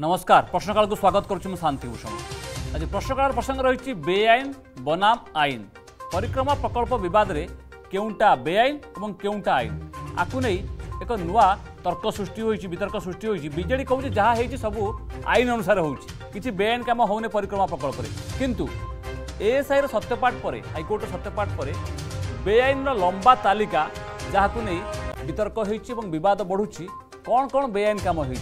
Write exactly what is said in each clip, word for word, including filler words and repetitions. नमस्कार प्रश्नकाल को स्वागत करुँ शांतिभूषण। आज प्रश्नकाल प्रसंग रही बेआईन बनाम आईन परिक्रमा प्रकल्प बद केउंटा बेआईन और केउंटा आईन आपको नहीं एक नूआ तर्क सृष्टि होती वितर्क सृष्टि होती बीजेपी कहूँ जहाँ हो सबू आईन अनुसार होगी बेआईन कम होने परिक्रमा प्रकल्प में किंतु एएसआईर सत्यपाठ पर हाइकोर्टर सत्यपाठ पर बेआईन लंबा तालिका जहाँ को नहीं वितर्क होद बढ़ुची कौन कौन बेआईन कम हो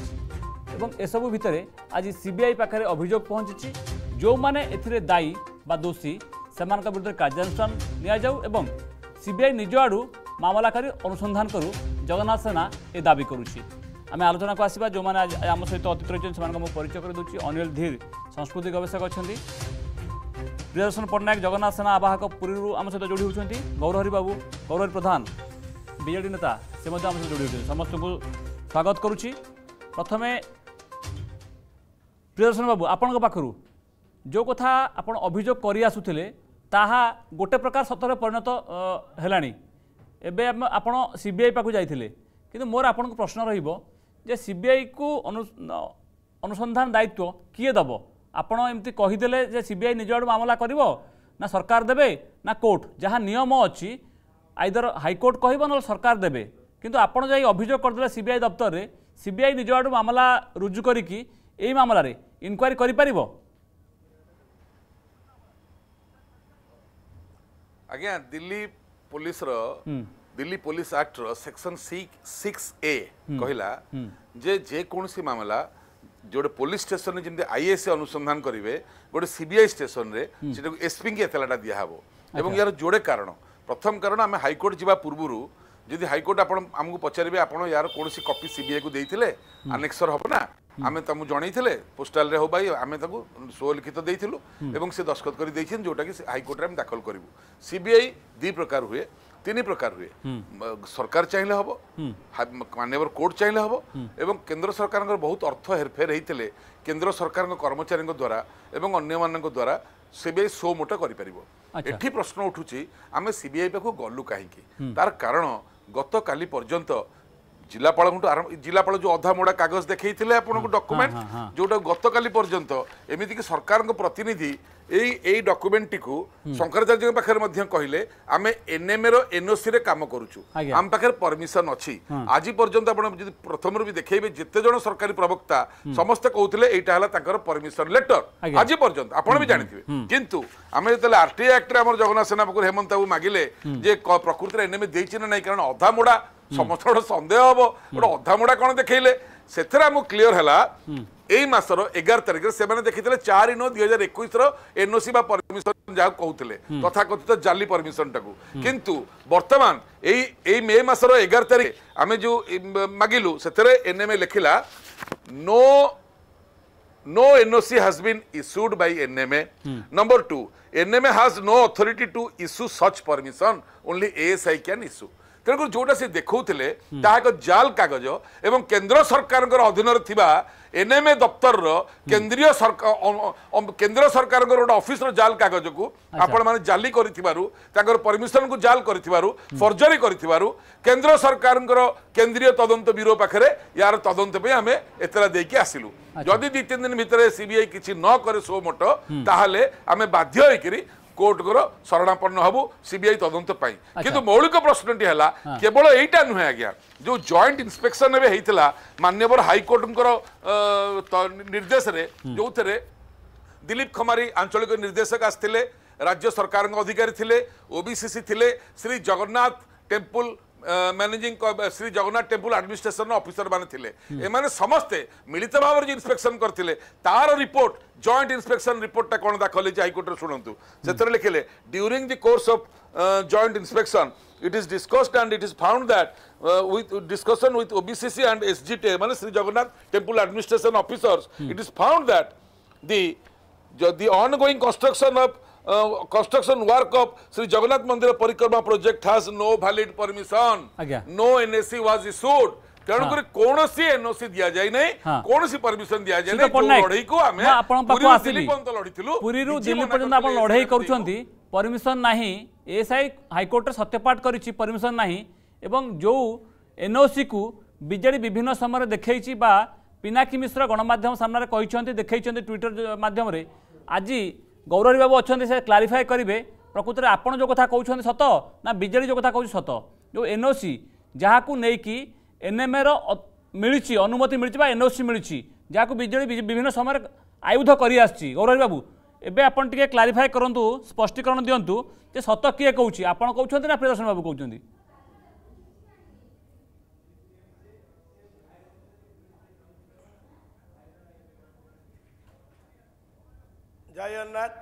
एवं एसबू भितर आज सीबीआई पाखे अभियोग पहुंची जो माने एथिरे दायी बा दोषी से विरुद्ध कार्यानुष्ठान निजाऊ सीबीआई निज आड़ू मामलाकारी अनुसंधान करू जगन्नाथ सेना ए दाबी करुच्ची। आम आलोचना को आसवा जो मैंने आम सहित अतीत रही से परिचय कर दूसरी अनिल धीर संस्कृति गवेषक अच्छा प्रियदर्शन पट्टनायक जगन्नाथ सेना आवाहक पुरी आम सहित जोड़ी होती गौरहरी बाबू गौरहरी प्रधान बीजेडी नेता से आम सहित जोड़ी होती समस्त को स्वागत करुच्ची। प्रथम प्रियदर्शन बाबू आपण पाखु जो कथा आप अभियोग करसुले ताहा गोटे प्रकार सतर परिणत है एवं आप सीबीआई पाक जाइए कि मोर आपन को प्रश्न रे सीबीआई को अनुसंधान दायित्व किए दब आप एमतीदेले सीबीआई निज आड़ मामला कर ना सरकार देवे ना कोर्ट जहाँ नियम अच्छी आइदर हाइकोर्ट कह ना सरकार देवे किंतु आपण जाई अभियोग करदले सीबीआई दफ्तर में सीबीआई निज आड़ मामला रुजु करी यही मामला रे इनक्वारी करि परिबो आज्ञा दिल्ली पुलिस रो दिल्ली पुलिस एक्ट रो सेक्शन सिक्स ए कहिला जे जे कोनसी मामला जोड़े पुलिस स्टेशन जिंदे आईएएस अनुसंधान करिवे गोटे सीबीआई स्टेशन रे जेटा एसपी के एतलाटा दिया हबो एवं यार जोड़े कारण प्रथम कारण आम हाईकोर्ट जावा पूर्वरु जदि हाईकोर्ट आप आमको पचारे आप यार कौन कपी सीबीआई को देते आनेक्सर हम ना आम तुम जनईले पोस्टाल हो आम स्वलिखित देलु एवं से दस्खत कर जोटा कि हाईकोर्ट में दाखल करूँ। सीबीआई दी प्रकार हुए तीन प्रकार हुए सरकार चाहिए हम मानवर कोर्ट चाहिए हम एवं केंद्र सरकार बहुत अर्थ हेरफेर होते केंद्र सरकार कर्मचारी द्वारा एवं अन्य द्वारा सीबीआई सो मोटा कर प्रश्न उठूँ आम सीबीआई पाक गलु कहीं तार कारण गत काली पर्यंत जिलापाल आरंभ जिलापाल जो अधा मोड़ा कागज देखे आपको डॉक्यूमेंट जोटा गत काली पर्यंत एमती सरकार प्रतिनिधि यही डॉक्यूमेंट टी शंकराचार्य पाखे कहले आम एनएमए रो एनओसी रे काम करूचु आम पाखे परमिशन अच्छी आज पर्यंत आप प्रथम भी देखेबे जिते जन सरकारी प्रवक्ता समस्त कहते यहाँ परमिशन लेटर आज पर्यंत आपड़ भी जानी किंतु आम जो आरटीआई एक्ट जगन्नाथ सेना पाखु हेमंत बाबू मागिले प्रकृति एनएमए देछि ना नहीं कारण अधा मोड़ा समस्त गोटे सन्देह हम गोटे अधामुड़ा कौन देखले से क्लीयर है यहीसर एगार तारिख से देखते चार नौ दुई हजार एक एनओसी परमिशन जहाँ कहते तथाकथित जाली परमिशन टाक कितु बर्तमान यही मे मसर एगार तारिख आम जो मागिलु से एनएमए लिखला no no NOC has been issued by N M A. Hmm. Number two, N M A has no authority to issue such permission. Only A S I can issue. तेणुकर जोटा से देखते एक जाल कागज एवं केंद्र सरकार अधीन एनएमए दफ्तर केंद्रीय सरकार केंद्र सरकार गोटे ऑफिस जाल कागज को आपण मैंने जाली कर परमिशन को जाल कर फर्जरी कर केंद्र सरकार केंद्रीय तदंत ब्यूरो पाखे यार तदंत आम एतला देकी आसिलु जदि दि तीन दिन भितर सीबीआई किसी न करे सो मोटो ताहले आम बाध्य होकर कोर्ट को शरणापन्न हबु सीबीआई तदंत किंतु मौलिक प्रश्न टी है केवल एटा नुहे आज्ञा जो जॉइंट इंस्पेक्शन होता मान्यवर हाईकोर्ट निर्देश रे जो थे दिलीप खमारी आंचलिक निर्देशक आसते राज्य सरकार अधिकारी थे ओबीसीसी थे Shri Jagannath temple managing Shri Jagannath temple administration officer माने एमाने समस्ते मिलित भाव जो इंस्पेक्शन करते तार रिपोर्ट जॉइंट इंस्पेक्शन रिपोर्ट टा कौन दाखल होती हाईकोर्ट शुणु से लिखिले during the course of joint inspection it is discussed and it is found that with discussion with OBCC and SGT माने Shri Jagannath temple administration officers it is found that the ongoing construction of construction work of Shri Jagannath Mandir Parikrama project has no valid permission no NOC was issued तेणुकर कौन सी NOC दिया जाए नहीं कौन सी permission दिया जाए नहीं लड़ाई को हम पूरी रू दिल्ली पर्यंत आप लड़ाई करूछंती परमिशन नाही एएसआई हाईकोर्ट सत्यपाठ करिछि परमिशन नाही एवं जो एनओसी को बीजेडी विभिन्न समय देखैछि बा पिनाकी मिश्र गणमाध्यम सामने कहते देखते ट्विटर मध्यम आज गौरवी बाबू अच्छा से क्लारिफाए करेंगे प्रकृत में आपड़ जो कथा कहते सत ना बीजेपी जो कथा कह सत जो एनओसी जहाँ को लेकिन एनएमए मिली अनुमति मिली एनओसी मिली जहाँ बीजेपी विभिन्न समय आयुध कर गौरवी बाबू एवं आपन टिके क्लारिफाए करूँ स्पष्टीकरण दिंतु जे सत किए कहूँ आपड़ कहते ना प्रियदर्शन बाबू कहते जयनाथ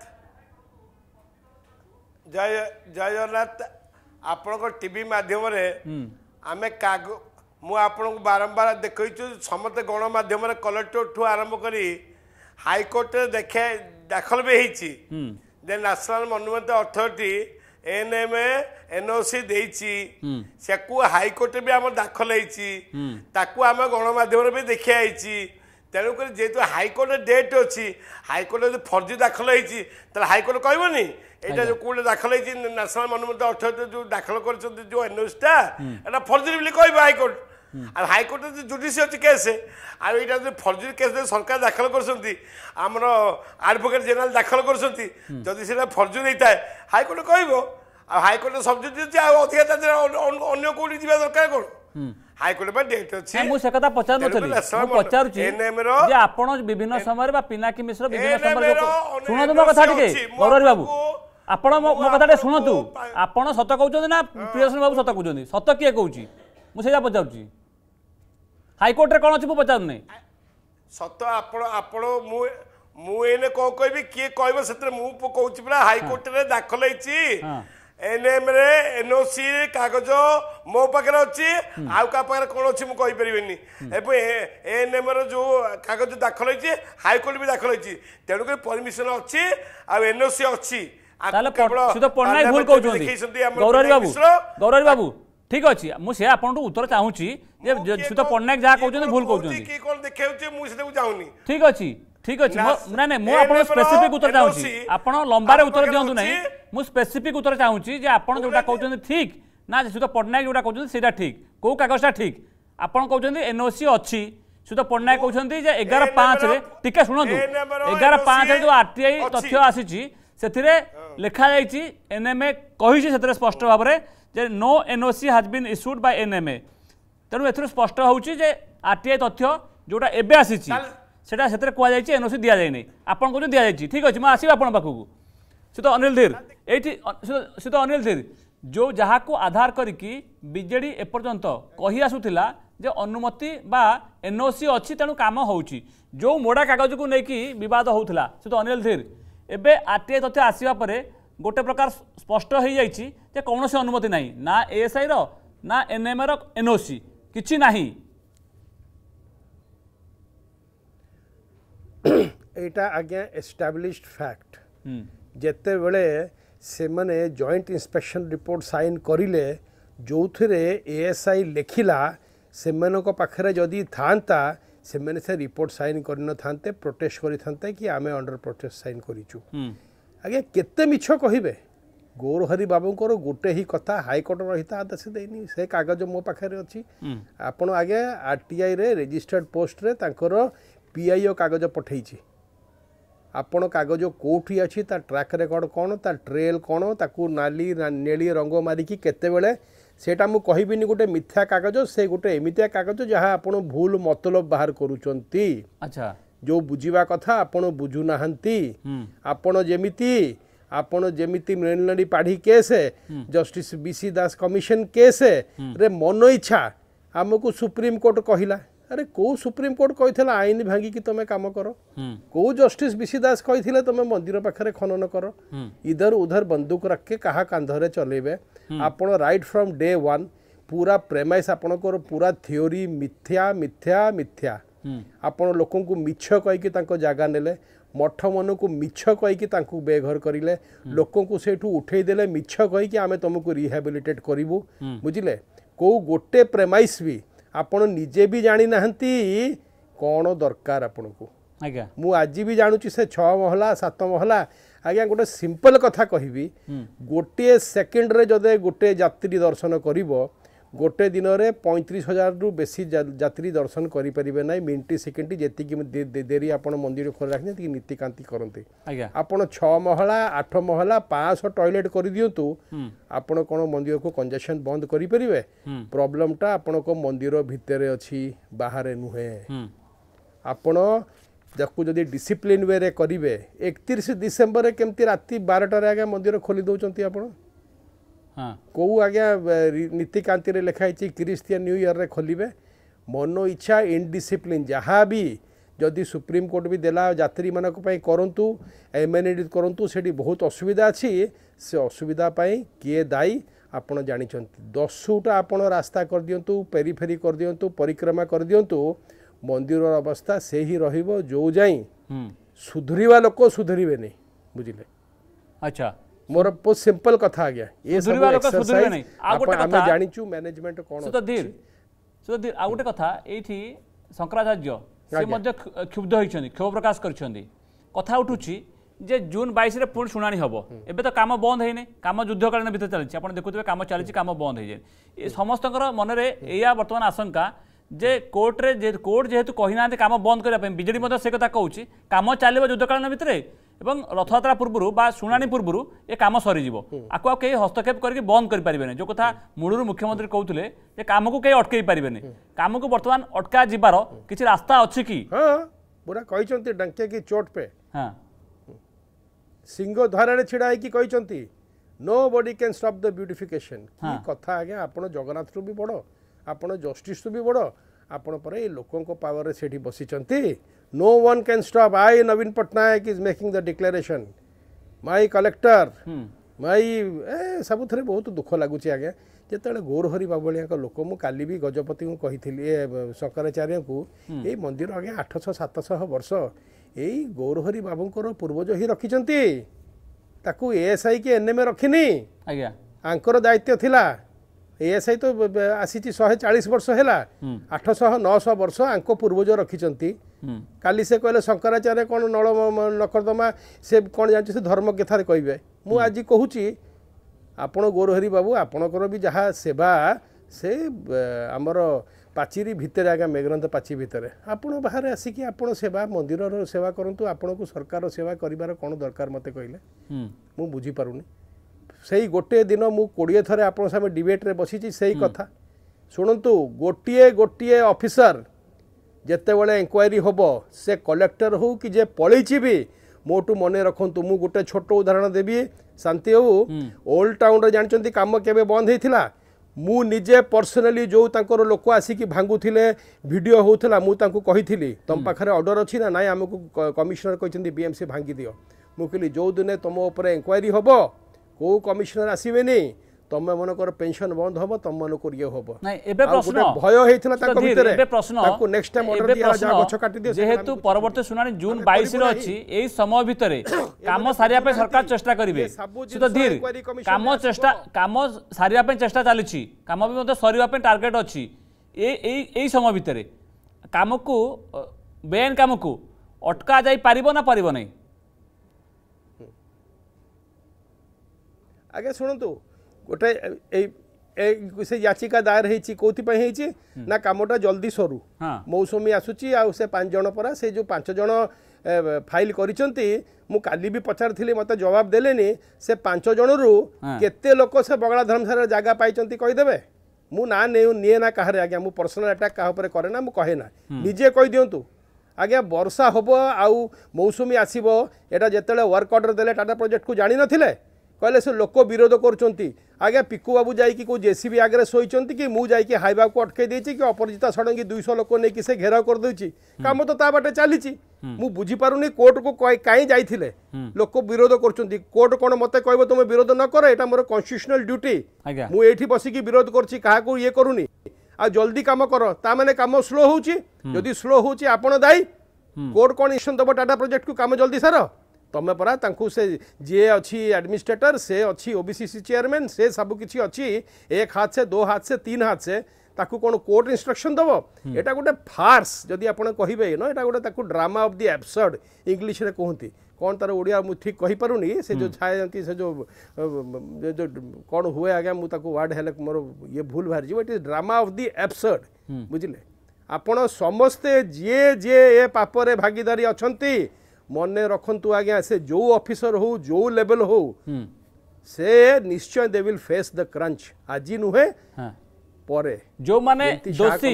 जय जयनाथ आपण टीवी माध्यम आम को बारंबार देखु समस्त गणमाध्यम कलेक्टर ठू आरंभ कर हाईकोर्ट देखे दाखल भी होती national monument authority NMA NOC से हाईकोर्ट भी आम दाखल होती गणमाध्यम भी देखा तेणुक जेहतु हाईकोर्ट डेट अच्छी हाईकोर्ट जो फर्जी दाखल होती हाईकोर्ट कहबनी यहाँ जो कोर्ट दाखल होती नेशनल मनुमेंट अथॉरिटी जो दाखल करनोसीटा एटा फर्जी बोली कह हाईकोर्ट और हाईकोर्ट जो जुडिस अच्छी केस आउ यहाँ जो फर्जी केस सरकार दाखल करमर आडभोकेट जेनेल दाखल कर फर्जी होता है हाईकोर्ट कह हाईकोर्ट सब्जुट अधिक अगर कौटी जी दरकार कौन विभिन्न समय पिनाकी मिश्र बाबू कथा शुणु आप सत कहते ना प्रियदर्शन बाबू सत कहते सत किए कहूँ मुझे पचार हाईकोर्ट में कौन अच्छी पचार सत मुझे कौन कह किए कह कौच पा हाईकोर्ट में दाखल हो एनएम रे एनओसी कागज मो पाखे अच्छी आउ क्या पाखे कौन अच्छी मुझे कहीपरि एनएम रो जो कागज दाखल होती हाईकोर्ट भी दाखल होती तेणुक परमिशन अच्छी आउ एनओसी अच्छी गौरवी बाबू ठीक अच्छे मुझे आपको उत्तर चाहूँगी पट्टनायक जहाँ कहते भूल कौन देखा चाहूनी ठीक अच्छे ठीक अच्छे ना ना मुझे स्पेसिफिक उत्तर चाहूँगी आप लंबार उत्तर दिखाँ ना मुझे स्पेसिफिक उत्तर चाहूँगी आपड़ जोटा कहते ठीक ना सुधा पट्टनायक जोटा कहते सीटा ठीक कौ कागजा ठीक आपड़ कहते एनओसी अच्छी सुधा पट्टनायक कहते हैं एगार पाँच टीका शुणु एगार पाँच जो आरटीआई तथ्य आसी से लिखाई एनएमए कही स्पष्ट भाव में no NOC has been issued by NMA तेणु एथर स्पष्ट होरटीआई तथ्य जोटा एवं आसी सेटा से कहुई एनओसी दि जाए नहीं आपड़ कौन दि जाए ठीक अच्छे मुझे आसबी आपको सुधा अनिल धीर ये सुधा अनिल धीर जो जहाँ को आधार करके बीजेडी एपर्यंत कही आसूला जे अनुमति बा एनओसी अच्छी तेणु काम हो मोड़ा कागज को लेकिन बद होता सुधा अनिल धीर एवं आरटीआई तथ्य आसवाप गोटे प्रकार स्पष्ट हो जाए कौन से अनुमति ना ना एएसआई रो ना एनएमए रो एनओसी किसी ना एटा आज्ञा एस्टाब्लिश्ड फैक्ट जेते बेले से माने जॉइंट इंस्पेक्शन रिपोर्ट साइन करिले जो थे एएसआई लिखिला से मानक पाखरे जदि थांता से माने से रिपोर्ट साइन करन थांते प्रोटेस्ट करि थांते कि आमे अंडर प्रोटेस्ट साइन करिचु आज्ञा केते मिछ कहिबे गौरहरी बाबूंकर गोटे ही कथा हाईकोर्ट रहीता आदेश देनी से कागज मो पाखरे अछि आपण आज्ञा आरटीआई रे रजिस्टर्ड पोस्ट रे तांकर पीआईओ कागज पठे आपण कागज कौटी अच्छी ट्रैक रेकर्ड कौन तार ट्रेल कौन ताकू नाली नेली रंग मारिकी सेटा मु कहबिनी गोटे मिथ्या कागज से गोटे एमितिया कागज जहाँ आप भूल मतलब बाहर करूचंती अच्छा जो बुझीबा कथा आपण बुझुना आपण जेमिति आपण जेमिति Mrunali Padhi case justice BC Das commission case रे मन इच्छा आमको सुप्रीम कोर्ट कहला अरे को सुप्रीम कोर्ट कही आईन भांगी कि तुम काम कर को जस्टिस बीसी दास कही तुम मंदिर पाखे खनन कर इधर उधर बंदूक रख के क्या कांधरे चलेबे आपण राइट फ्रॉम डे वन पूरा प्रेमाइस आपण को पूरा थियोरी मिथ्या मिथ्या मिथ्या आपण लोक मिछ कहीकि जगह ने मठ मन को मिछ कहीकि बेघर करें लोक से उठेदेले मिछ कहीकि आम तुमको रिहाबिलिटेट करूँ बुझे कौ गोटे प्रेमाइस भी आपण निजे भी जानी नाहंती कौन दरकार आपण को आज्ञा मु आज भी जानूची से छ महला सात महला आज्ञा गोटे सिंपल कथा कहबी गोटे सेकेंड रे जदे गोटे यात्री दर्शन करिवो गोटे दिन में पैंतीस हजार रु बेसी जात्री दर्शन करें ना मिनटी सेकेंडटी जी डेरी आप मंदिर खोल रखते नीतिकांति करते आप छः महला आठ महला पाँच टॉयलेट कर दिंतु आपड़ कौन मंदिर को कंजेसन बंद करें प्रोब्लेमटा आपण मंदिर भितर अच्छी बाहर नुहे आपण जब जदि डिसिप्लिन वे करेंगे एकतीस डिसेम्बर केमती राति बारटार आगे मंदिर खोली दौरान आप कौ आज्ञा नीतिकांति लिखाई क्रिस्टियन न्यू ईयर रे खोलिबे मनो इच्छा इनडिसिप्लिन जहाँ भी जदि सुप्रीम कोर्ट भी देला यात्री मान करूँ एमेनिटी करूँ से बहुत असुविधा अच्छी से असुविधा किए दायी आपड़ जानी दसूटा आप रास्ता कर दिंतु पेरीफेरी कर दिंतु परिक्रमा कर दिंतु मंदिर अवस्था से ही रहिबो जो जाई सुधुरीवा लोक सुधुरीबे नहीं बुझिले। अच्छा मोर बहुत सिंपल कथा आ गया ये सुधुरीवा लोक सुधुरीबे नहीं आ गोटे कथा हम जानिचू मैनेजमेंट कोन सुधीर सुधीर आ गोटे कथा एठी शंकराचार्य से मध्य क्षुब्ध होइछन क्षोभ प्रकाश करछन कथा उठुची जे जून बाईस रे पुण सुनानी हबो एबे तो काम बंद हैने काम युद्धकालीन भीतर चलछि आपण देखुतबे काम चलछि काम बंद हे जे समस्तकर मन रे एया वर्तमान आशंका जे कोर्ट रे जे कोर्ट जेहेतु कही ना कम बंद करने बीजेडी से कथा कहूँ कम चलो युद्धकालीन भितर एवं रथयात्रा पूर्व बा शुणाणी पूर्व ये कम सरीज आपको आ कहीं हस्तक्षेप करके बंद करें जो कथा मूलू मुख्यमंत्री कहते कम को कहीं अटकई पारे कम को बर्तमान अटका जीवार किसी रास्ता अच्छी कि पूरा कहते डंके की चोट पे हाँ सिंह धारा छिड़ा होती nobody can stop the beautification कथा आज आप जगन्नाथ रू भी बड़ आप जस्टिस भी बड़ आपण पर लोकों पावर से बसी no one can stop I Naveen Patnaik is making the declaration my collector my ए सब थे बहुत दुख लगुच आज्ञा जिते गौरहरी बाबुआ लोक मुझे काली भी गजपति को कही शंकराचार्य को ये मंदिर आज्ञा आठश सातश वर्ष यही गौरहरी बाबूर पूर्वज ही रखिंट ताकू एएसआई कि एनएम रखिनी आज्ञा आंकर दायित्व थिला एएसआई तो आसी शहे चालीस वर्ष है आठश नौश वर्ष आंक पूर्वज रखिंट काली से कहले शंकराचार्य कौन नल नकरदमा से कौन जान से धर्म कथार कहे मु आज कहूँ आप गौरहरी बाबू आपणकर भी जहाँ सेवा से आमर पाचेरी भितर आगे मेघनाथ पाची भितर आप बाहर आसिकी आप सेवा मंदिर सेवा करूँ आपण को सरकार सेवा कर कौन दरकार मत कहले मु बुझीपारूनी से गोटे दिन मु कोड़े थर आप डिबेट रे बसी से कथा शुणतु गोटे गोटे ऑफिसर जिते बड़े इंक्वायरी हम से कलेक्टर हो कि जे पलैची भी मोटू मन रखु मु गोटे छोट उदाहरण देवी शांति हो ओल्ड टाउन जानते कम के बंद होता मु निजे पर्सनाली जो तर लोक आसिक भांगुले भिडियो होता मुझे कही तुम पाखे अर्डर अच्छी ना ना आमको कमिशनर कहते बीएमसी भांगी दियो मु कहली जो दिन तुम उपर इंक्वायरी हम को कमिशनर आसवे तुम मनकर पेंशन बंद हम तुम मन को ये हम भय प्रश्न जेहेतु परवर्ती सुनानी जून बाईस अच्छी यही समय भितर कम सारे सरकार चेष्टा करेंगे कम चेष्टा कम सारे चेष्टा चली कम भी सर टार्गेट अच्छी यही समय भितर कम को बेआईन कम को अटका जा पार ना पार नहीं आगे शुणतु गोटे से याचिका दायर होती कौपाई ना कमटा जल्दी सरू हाँ। मौसमी आसूची से पाँच जन परा से जो पाँच जन फाइल करिसंती मु काली भी पचार मत जवाब देलेनी से पाँच जन रु हाँ। केते लोक से बगला धर्मशाला जगह पाई कहीदेवे मु ना निये ना कह आज्ञा मु पर्सनल अटैक क्या करे ना मुझे कहे ना निजे कही दिंतु आज्ञा वर्षा हम आउ मौसमी आसब यहाँ जिते वर्क अर्डर देले टाटा प्रोजेक्ट को जानी नथिले कहले से लोक विरोध करुँच आज्ञा पिकू बाबू जाकि कोई जेसीबी आगे शोचन कि मुझे हाइबा को अटकई देती कि अपराजिता षडंगी दुईश लोक नहीं से घेराव करदे कम तो ता बाटे चली बुझीपारूनी कोर्ट को कहीं जाइए लोक विरोध कर कोर्ट कौन मत कह तुम विरोध न कर यहाँ मोर कन्स्टिट्यूशनल ड्यूटी मुझे बसिकी विरोध कर ये करूनी आ जल्दी कम कर ता मैंने कम स्लो होदी स्लो होपण दायी कोर्ट कौन इशन दब टाटा प्रोजेक्ट को कम जल्दी सार तमें परा तंकु से जे अच्छी एडमिनिस्ट्रेटर से अच्छी ओबीसी चेयरमैन से सब किसी अच्छी एक हाथ से दो हाथ से तीन हाथ से ताकू कौन कोर्ट इंस्ट्रक्शन दबो एटा गोटे फार्स जदि आपण कहिबे न एटा गोटे ताकू drama of the absurd English रे कहंती कौन तार ओडिया मु ठीक कहि पारुनी से जो छाय जंती से जो जो कौन हुए आगे मु ताको वर्ड हेले मोर ये भूल भार जी it is drama of the absurd बुझिले आपण समस्ते जे जे ए पापरे भागीदारी अछंती मने रखंतु आगे से जो ऑफिसर हो जो लेवल हो से निश्चय they will face the crunch आज नुहे परे जो माने दोषी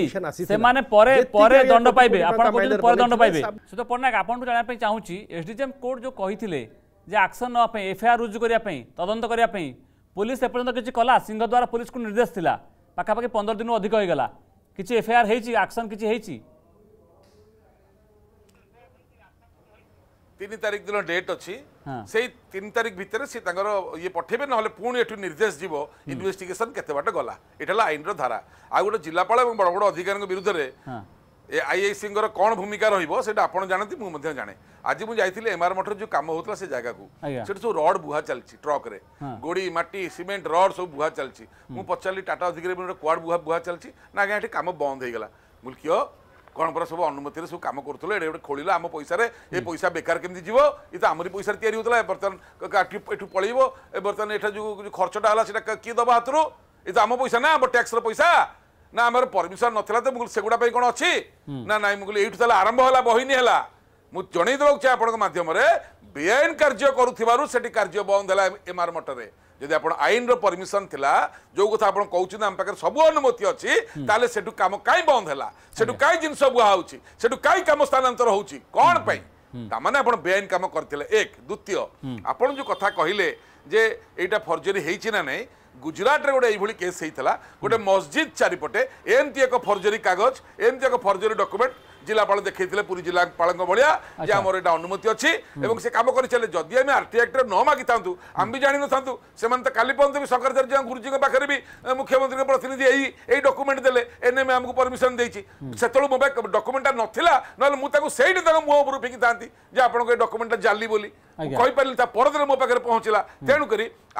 से माने परे परे दंड पाइबे आपण को परे दंड पाइबे सुतो पन्ना आपण जाना पे चाहूची एसडीएम कोर्ट जो कहिथिले जे एक्शन न पे एफआईआर रुजु करिया पे तदंत करिया पे पुलिस एपर्यंत किछि कला सिंह द्वारा पुलिस को निर्देश दिला पाका पाके पंद्रह दिन अधिक होय गेला किछि एफआईआर हेछि एक्शन किछि हेछि तीन तारिख दिन डेट अच्छी से तीन तारिख भितर से ये पठेबे ना पुणी एठू निर्देश जीव इन्वेस्टिगेशन केते बाट गला एटा आईन रो धारा आ गोटे जिलापाल और बड़ बड़ अधिकारी विरुद्ध रे आईआईसी कौन भूमिका रहिबो सेटा आपण जानती मु मध्य जाने आज मु जाइथिले एमआर मटर जो काम होतला से जागा को सेटा सब रड बुहा चलछि ट्रक रे गोड़ी माटी सीमेंट रड सब बुहा चलछि मु पचाली टाटा अधिकारी क्वाड बुहा बुहा चलछि ना आगे एठी काम बंद हो गला मुल्कियो कौन पर सब अनुमति सब कम कर खोल आम पैसा ये पैसा बेकार केमती जीव ये तो आमरी पैसा या बर्तमान पलैब बर्तमान एटा जो खर्चटा है किए दबा हाथ रू ये तो आम पैसा ना आम टैक्स पैसा ना आम परमिशन नाला तो मुझे सेगुड़ा कौन अच्छी ना ना मुझे ये आरंभ है बहनी है मुझे जनई देवाक चाहे आपण मध्यम बेआईन कार्य करूबार से कार्य बंद है एमआर मटर जदि आप आईन परमिशन थिला जो कथा आप कहते आम पाखे सब अनुमति अच्छी ताले सेठू काम कहीं बंद है सेठू कहीं जिनस बुहा सेठू कहीं कम स्थानांतर हो कौन तामाने आप बेआईन काम करते एक द्वितीय आपण जो कथा कहले जे एटा फर्जरी होइछि ना नहीं गुजरात रे गोटे ये केस होता गोटे मस्जिद चारिपटे एमती एक फर्जरी कागज एमती एक फर्जरी डॉक्यूमेंट जिलापाल देखते पूरी जिलापाल भाया जे आम यहाँ अनुमति अच्छी से कम कर चले जदि आम आरटीआई एक्ट न मागि था आम भी जान न था से काली पर्यटन भी शंकराचार्य गुरुजी पाखे भी मुख्यमंत्री प्रतिनिधि यही डॉक्यूमेंट देले एनएम आमको परमिशन देती से मो डॉक्यूमेंटा नाला ना मुझे मुँह उपर फेंकी था आपको डॉक्यूमेंटा जाली बोली कहीपर परदिन मो पाखे पहुँचला तेणुक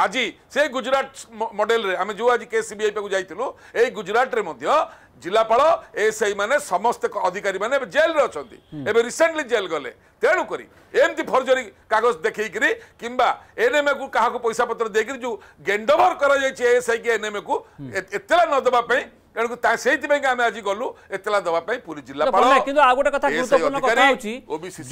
आज से गुजरात मॉडल रे आम जो आज के सीबीआई पे जाइलु यही गुजरात रे जिलापाल एसआई माने समस्त अधिकारी माने जेल रे अछंती रिसेंटली जेल गले तेणु करी एमती फर्जरी कागज देखिकरी किंबा एनएमए को काहा को पैसा पत्र देकर जो गेंडोवर करा जाय छै एसआई के एनएमए को एतला न दबा पई कारण ता सेति पई हम आज गलु एतला दबा पई पूरी जिलापाल किंतु आ गोटे कथा गुरुत्वपूर्ण कथा होछि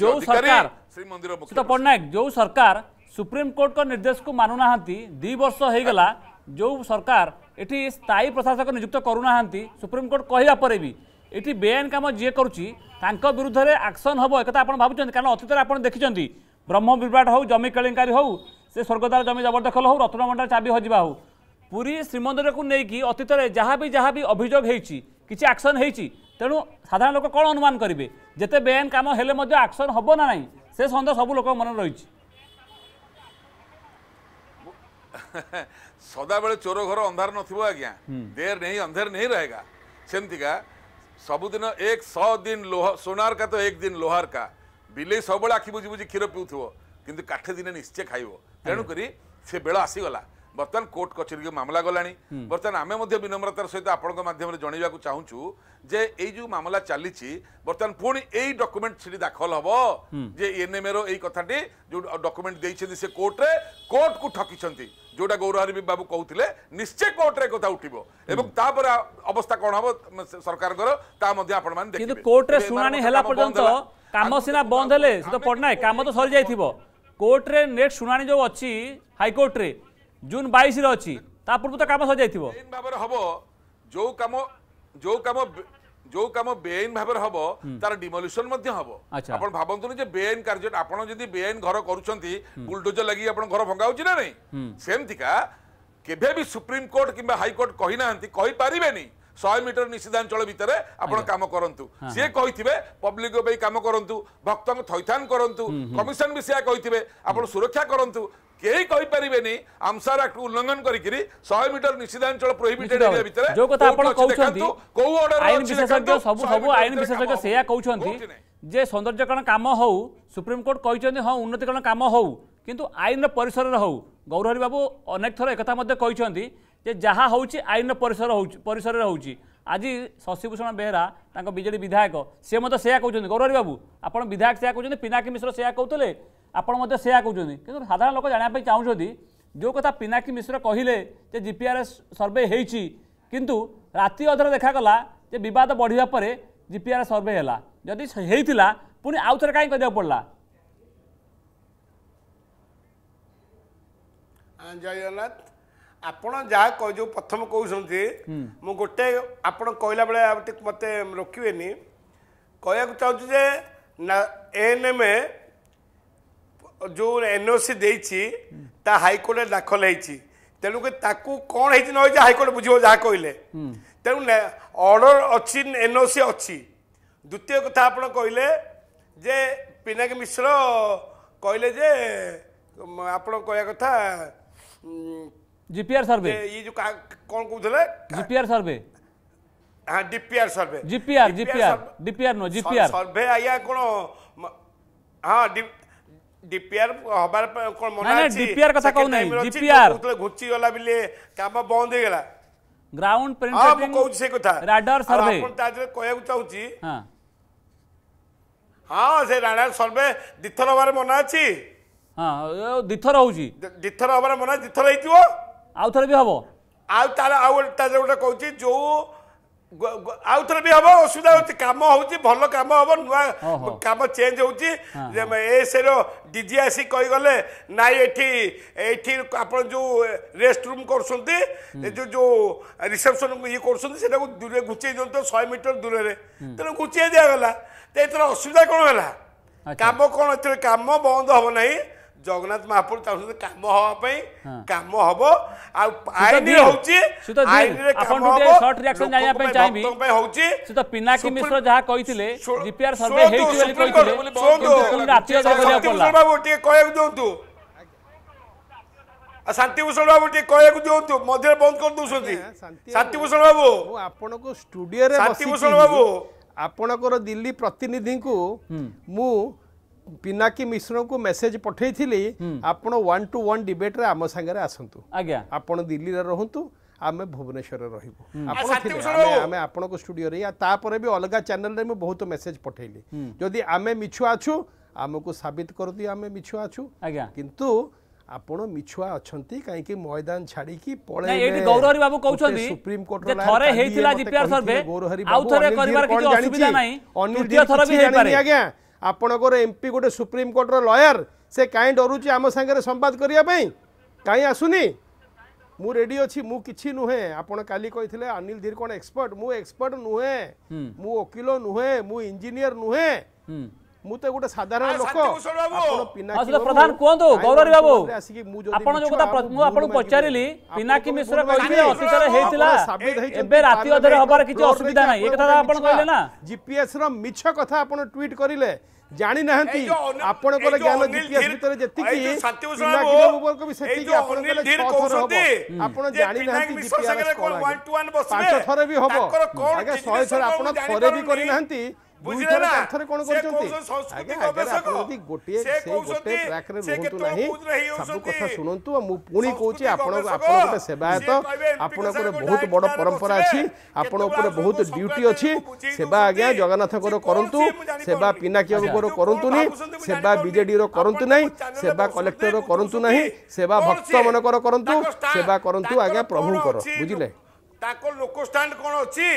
जो सरकार श्री मंदिर मुख्य पटनायक जो सरकार सुप्रीम कोर्ट को निर्देश को मानु नाहंती दु वर्ष हो गला जो सरकार एठी स्थायी प्रशासक नियुक्त करूना सुप्रीम कोर्ट कहला परे भी एठी बेआईन काम जी करुच्ची विरुद्ध रे एक्शन हम एक भावुं कारण अतीत आप देखते ब्रह्म विवाद हो जमी केलेंकारी हो से स्वर्गदार जमी जबरदखल हो रत्नभंडार चाबी हजिबा हो पूरी श्रीमंदिर को लेकिन अतीत जहाँ भी जहाँ भी अभियोग होती किसी एक्शन होती तेणु साधारण लोक कौन अनुमान करेंगे जिते बेआईन काम हेले एक्शन हम ना नहीं से सन्देह सब लोक मन रही सदा बेले चोर घर अंधार नथिबो आज्ञा देर नहीं अंधेर नहीं रहेगा सेमतिका सबुदिन एक सौ दिन लोह सोनार का तो एक दिन लोहार का बिले सब बेले आखि बुझी बुझी क्षीर पीउथिबो किंतु काठे दिने निश्चय खाइबो तेणुकरी से बेल आसीगला बर्तमान कोर्ट कचेरी के मामला गलानी बर्तमान आमे मध्य विनम्रतार सहित आपणक माध्यम रे जणैबाकु चाहूछु जे एई जो मामला चालीछि बर्तमान पुणी एई डॉक्यूमेंट सिडी दाखल हबो जे एनएमए रो एई कथाटी जो डॉक्यूमेंट दैछथि से कोर्ट रे कोर्ट को ठकिछथि जोटा गौरहरि बाबू कहते निश्चय कोर्ट रे कथा उठिबो एवं तापर अवस्था कोन हबो सरकार कर ता मध्ये आपण मान देखिबे किंतु कोर्ट रे सुनानी हेला पर्यंत काम सिना बंद हेले तो पडनाय काम तो सरी जाइथिबो कोर्ट रे नेक्स्ट सुनानी जो अछि हाई कोर्ट रे जून बाईस अच्छी पूर्व तो कम सर हम जो कम जो कम जो कम बेआईन भाव हम तार डिमोलिशन हम आप भावतुनि बेआईन कार्य आपड़ी बेआईन घर करोजर लगे आप घर भंगा ना नहीं सेमतिका के सुप्रीम कोर्ट किंबा हाई कोर्ट कही ना कही पारे शहे मीटर निषिद्धांचल भितर आप कम करूँ सी कही पब्लिक कम करूँ भक्त थैथान करूँ कमिशन भी सी कही आप सुरक्षा करूँ केही कहि परिबेनी आमसार एक्ट उल्लंघन करिकरी सौ मीटर निषिद्धांचल प्रोहिबिटेड एरिया भितरे जो कथा आपण कहउछंती को ऑर्डर आइन विशेषज्ञ सब सब आइन विशेषज्ञ सेया कहउछंती जे सौंदर्यकरण काम हो सुप्रीम कोर्ट कहइछंती हां उन्नतिकरण काम हो किंतु आइन रे परिसर रे हो गौरहरि बाबू अनेक थरे एकता मध्ये कहइछंती जे जहा होउची आइन रे परिसर होउची परिसर रे होउची आज शशिभूषण बेहरा तांको बीजेडी विधायक से मत सेया कहउछंती गौरहरि बाबू आपण विधायक सेया कहउछंती पिनाकी मिश्र सेया कहउतले आपड़ से कहते कि साधारण लोक जानापी चाहते जो कथा पिनाकी मिश्र कहले जीपीआरएस सर्वे होती किंतु राति अधर देखागला बद बढ़िया पर जीपीआरएस सर्वे है जदि होता पुणी आउ थे कहीं कह पड़ा। जय जगन्नाथ आपण जहाँ कह जो प्रथम कहते मु गोटे आप कहला बेले मत रोकबेनि कहवाक चाहूँजे एएनएम जो एनओसी देछि ता हाईकोर्ट दाखल होती तेणुक कौन है न हाईकोर्ट बुझे जहाँ कहले तेणु ऑर्डर अच्छी एनओसी अच्छी। द्वितीय कथा आप कहले जे पिनाकी मिश्र कहले जे आप कह कथा जीपीआर सर्वे ये जो कौन कहते जीपीआर सर्वे हाँ DPR survey GPR GPR DPR no GPR survey आया कोनो हाँ डीपीआर हबार कोन मना है डीपीआर कथा कहू नहीं डीपीआर उतले घुच्ची वाला बिले काम बंद हो गेला ग्राउंड प्रिंटिंग को से कथा राडार सर्वे अपन ताजे कहू चाहूची हां हां से राडार सर्वे दिथर हबार मना अछि हां दिथर होउची दिथर हबार मना दिथर हितियो आउ थरे भी हबो आउ ताले आउ ताजे ओटा कहूची जो आउ थे भी हम असुविधा होम होल कम हम नुआ कम चेंज होजी आसी कहीगले नाई ये आप जो रेस्ट रूम कर जो जो रिसेप्शन ये करा दूर घुचे दिखाते शहे मीटर दूर से तेनाली घुचे दिगला तो ये असुविधा कौन है कम कौन ये कम बंद हम ना जगन्नाथ महापुर चाहते कम हापी कम हम आईन होती पिनाकी मिश्र जहाँ कहते जीपीआर सर्वे बाबू कहू शांतिभूषण बाबू कहू मध्य बंद कर दूसरी शांतिभूषण बाबू आपको स्टूडियो शांतिभूषण बाबू आपणकर दिल्ली प्रतिनिधि को मु पिनाकी मिश्र को मेसेज पठे आपण वन टू वन डिबेट रे आम सांगे आसतु आज्ञा आपण दिल्ली रे रहंतु आमे भुवनेश्वर रे रहबो आपण आमे आपण को स्टूडियो रे या तापर भी अलग चैनल रे में बहुत मेसेज पठेली जदी आमे मिछुआ आछु आमको साबित कर दियो आमे मिछुआ आछु आज्ञा किंतु आपण मिछुआ अछंती काहे कि मैदान छाड़ी की पळे एडी गौरहरी बाबू कहउछंती सुप्रीम कोर्ट रे थरे हेइथिला जीपीआर सर्वे आउ थरे करबार की असुविधा नाही द्वितीय थरे भी हेइ पारे आज्ञा आपणकर एमपी गोटे सुप्रीम कोर्ट रो लॉयर से कहीं डरुची आम सांगे संवाद करने कहीं आसुनी मु रेडी अच्छी मु किछि नुहे आपण काली कहिथिले अनिल धीर कोन एक्सपर्ट मु एक्सपर्ट नुहे मु वकिल नुहे मु इंजीनियर नुहे मु तो गोटे साधारण लोक आपण पिनाकी प्रधान कोंदो गौरव बाबू आपण जो कथा मु आपण पचारिली पिनाकी मिश्र कहिले अतिथर हेतिला एबे राति अधरे होबार किछि असुविधा नाही ए कथा आपण कहले ना जीपीएस रो मिछ कथा आपण ट्वीट करिले जानी नहंती आपण को ज्ञान जीपीएस भीतर जेति की पिनाकी बाबू को भी सेति की आपण धीर कहउसोते आपण जानी नहंती जीपीएस कोन वन टू वन बसबे पांच थरे भी होबो आगे सौ थरे आपण थरे भी करि नहंती बहुत बड़ परंपरा अच्छी बहुत ड्यूटी अच्छी सेवा आज्ञा जगन्नाथ करूँ सेवा पिनाकी बाबू करूनी सेवा बीजेडी करूँ ना सेवा कलेक्टर करूँ ना सेवा भक्त मन करूँ सेवा करूँ आज्ञा प्रभुंकर बुझिले लोक स्टैंड कौन अच्छी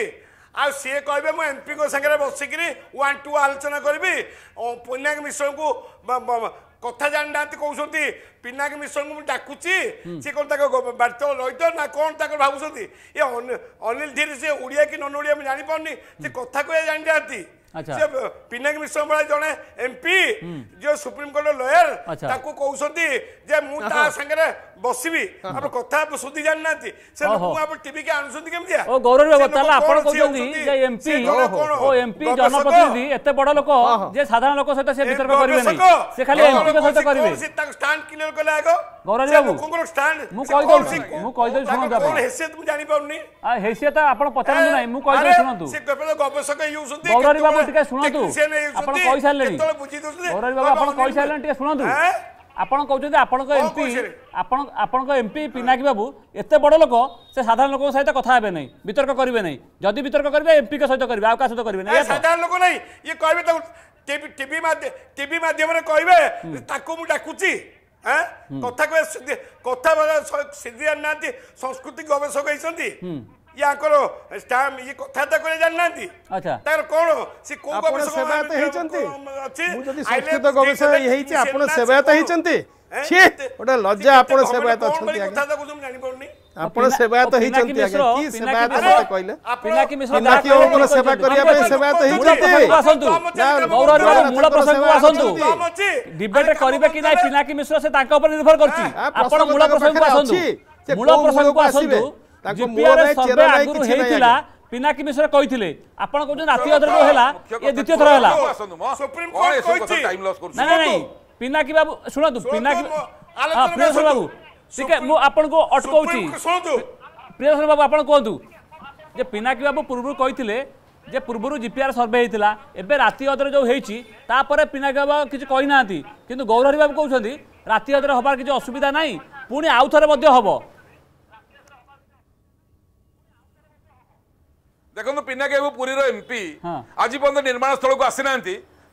आ सी कहे मुझे एमपी को सागर बसिक वन टू आलोचना करी पिनाकी मिश्र को कथा जान ना कहते पिनाकी मिश्र को डाकुची सी कौन बात रही ना कौन तक भावुं ये अनिल धीर से ओडिया कि नन ओडिया जानी पारनी से कथा को जान ना से पिनाकी मिश्र भाई जड़े एमपी जो सुप्रीम कोर्ट लॉयर कहते मुगे बसबी आप कथा सुधी जान ना से आप टीवी के आनुंत गौरव जनप्रतिनिधि एत बड़ लोक साधारण लोक सहित एमपी पिनाकी बाबू एत बड़ लोक से साधारण लोक सहित कथा नहीं वितर्क करेंगे नहीं जदि वितर्क करेंगे एमपी के सहित करेंगे सहित करेंगे टीवी टीवी माध्यम कहबे मु डाकुची हाँ कथा कह कथा सीधे ना संस्कृति गवेषक होती या करो स्टाम ये कथाता करे जाननांती अच्छा तार कोन से को सेवायत हेचंती मु जदी शिक्षित गवेषक हेइची आपण सेवायत हेचंती छिट ओटा लज्जा आपण सेवायत अछंती कथाता को जानि पड़नी आपण सेवायत हेचंती की सेवायत मते कहले पिनाकी मिश्र दाकी ओपन सेवा करिया पे सेवायत हेचंती गौरव मूल प्रसंग को आसंतु डिबेट करिवे कि नाही पिनाकी मिश्र से ताका ऊपर निर्भर करछि आपण मूल प्रसंग को आसंतु मूल प्रसंग को आसंतु पिनाकी मिश्र कहिथिले आपण को जो राति अधर होला ये द्वितीय थरा होला सुप्रीम कोर्ट कहिछि ना ना नहीं पिनाकी बाबू सुनतु पिनाकी हां प्रियसर बाबू ठीक है मु आपण को अटकौछि सुनतु प्रियसर बाबू आपण कोंतु जे पिनाकी बाबू पूर्व कहिथिले जे पूर्व जीपीआर सर्वे हेतिला एबे राति अधर जो हेछि ता परे पिनाकी बाबू किछ कहि नाथि किंतु गौरहरि बाबू कहउछंदी राति अधर होबार किछ असुविधा नाही पुनी आउ थरे मध्य होबो देखो पिनाकी बाबू पुरीर एमपी आज पर्यटन निर्माण स्थल को आसी ना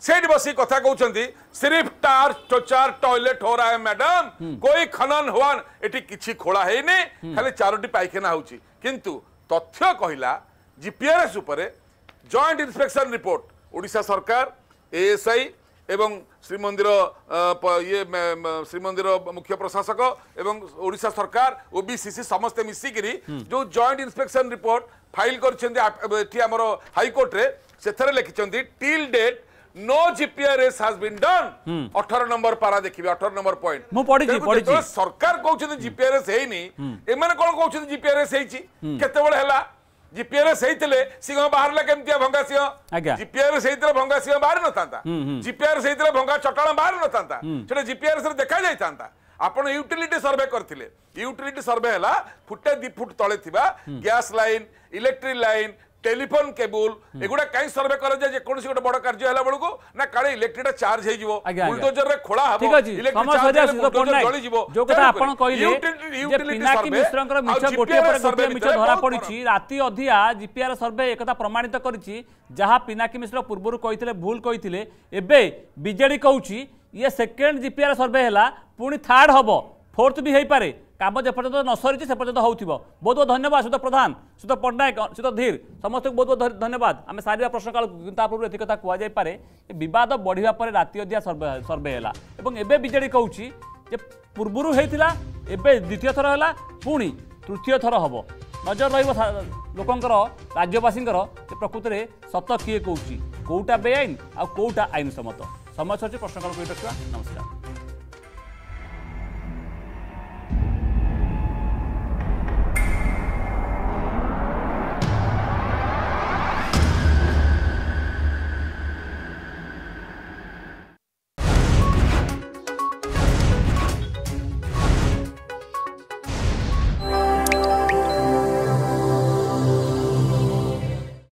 से बस कथा कहते सिर्फ टार चोचार टॉयलेट हो रहा है मैडम कोई खनन हुआ ये किसी खोला है नहीं खाली चारोटी पाइखाना होची किंतु तथ्य कहला जीपीआरएस उपर जॉइंट इंस्पेक्शन रिपोर्ट ओडिशा सरकार एएसआई एवं श्रीमंदिर ये श्रीमंदिर मुख्य प्रशासक एवं ओडिशा सरकार ओबीसीसी समस्ते मिसिकी जो जॉइंट इंस्पेक्शन रिपोर्ट फाइल कर हाईकोर्ट से लिखिं till date no GPRS has been done अठारह नंबर पारा देखिए अठारह नंबर पॉइंट मु पढी छी पढी छी सरकार कहउछन जीपीआरएस हेनी एमन कोन कहउछन जीपीआरएस हेची केतेबेले होला जीपीआरएस हेइतले सिंह बाहरला केमतिया भंगा सिंह जीपीआरएस हेइतले भंगा सिंह बाहर नतांता जीपीआरएस हेइतले भंगा चटाण बाहर नतांता सेटा जीपीआरएस रे देखा जायतांता आपण यूटिलिटी सर्वे करथिले यूटिलिटी सर्वे होला फुटे दि फुट तळे थिबा gas line electric line telephone cable एगुडा काई सर्वे कर जे जे कोनसी गोटे बड कार्य होला बळको ना काळे इलेक्ट्रिटा चार्ज हे जीवो बुलडोजर रे खोला हबो इलेक्ट्रिक चार्ज बुलडोजर जळी जीवो जो कथा आपण कहिले जे पिनाकी मिश्रंकर मिछ गोटे पर सर्वे मिछ धरा पडिछि राति अधिया जीपीआर सर्वे एकता प्रमाणित करिछि जहा पिनाकी मिश्र पूर्वरु कहितले भूल कहितले एबे बीजेडी कहउछि ये सेकेंड जीपीआर सर्वे होला पुनी थर्ड हबो फोर्थ भी हे पारे काम जपर्यंत न सरी से पर्यटन हो बहुत बहुत धन्यवाद सुत प्रधान सुत पट्टनायक सुत धीर समस्त बहुत बहुत धन्यवाद आम सारे प्रश्न काल पूर्व एति कथा कह जाए बद बढ़िया पर राति अदिया सर्वे सर्वे है एवं बीजेडी कहूँ पूर्वर होता एवं द्वितीय थर है पुणी तृतीय थर हम नजर रोकर राज्यवासी प्रकृत में सत किए कौटा बेआईन आउटा आईन सम्मत समय सरकार प्रश्नकाल नमस्कार।